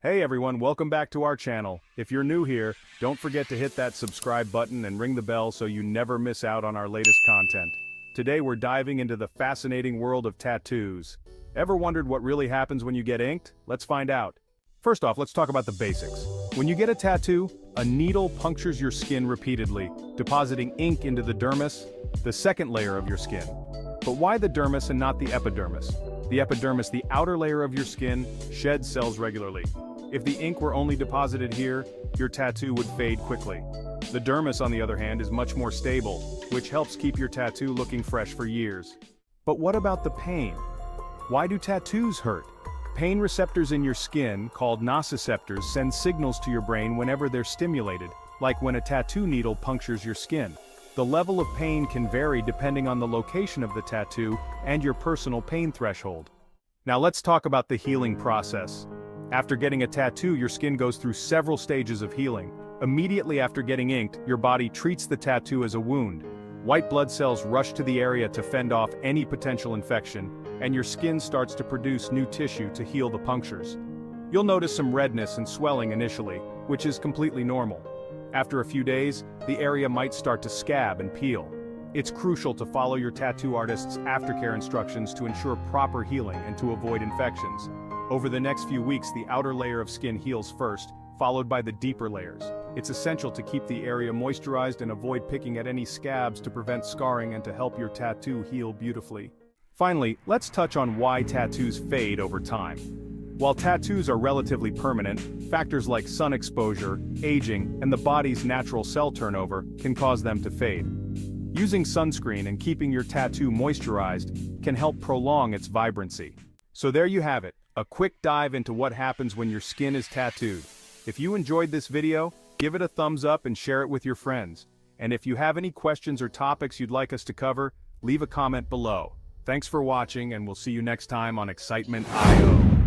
Hey everyone, welcome back to our channel. If you're new here, don't forget to hit that subscribe button and ring the bell so you never miss out on our latest content. Today we're diving into the fascinating world of tattoos. Ever wondered what really happens when you get inked? Let's find out. First off, let's talk about the basics. When you get a tattoo, a needle punctures your skin repeatedly, depositing ink into the dermis, the second layer of your skin. But why the dermis and not the epidermis? The epidermis, the outer layer of your skin, sheds cells regularly. If the ink were only deposited here, your tattoo would fade quickly. The dermis, on the other hand, is much more stable, which helps keep your tattoo looking fresh for years. But what about the pain? Why do tattoos hurt? Pain receptors in your skin, called nociceptors, send signals to your brain whenever they're stimulated, like when a tattoo needle punctures your skin. The level of pain can vary depending on the location of the tattoo and your personal pain threshold. Now let's talk about the healing process. After getting a tattoo, your skin goes through several stages of healing. Immediately after getting inked, your body treats the tattoo as a wound. White blood cells rush to the area to fend off any potential infection, and your skin starts to produce new tissue to heal the punctures. You'll notice some redness and swelling initially, which is completely normal. After a few days, the area might start to scab and peel. It's crucial to follow your tattoo artist's aftercare instructions to ensure proper healing and to avoid infections. Over the next few weeks, the outer layer of skin heals first, followed by the deeper layers. It's essential to keep the area moisturized and avoid picking at any scabs to prevent scarring and to help your tattoo heal beautifully. Finally, let's touch on why tattoos fade over time. While tattoos are relatively permanent, factors like sun exposure, aging, and the body's natural cell turnover can cause them to fade. Using sunscreen and keeping your tattoo moisturized can help prolong its vibrancy. So there you have it. A quick dive into what happens when your skin is tattooed. If you enjoyed this video, give it a thumbs up and share it with your friends. And if you have any questions or topics you'd like us to cover, leave a comment below. Thanks for watching, and we'll see you next time on Excitement IO.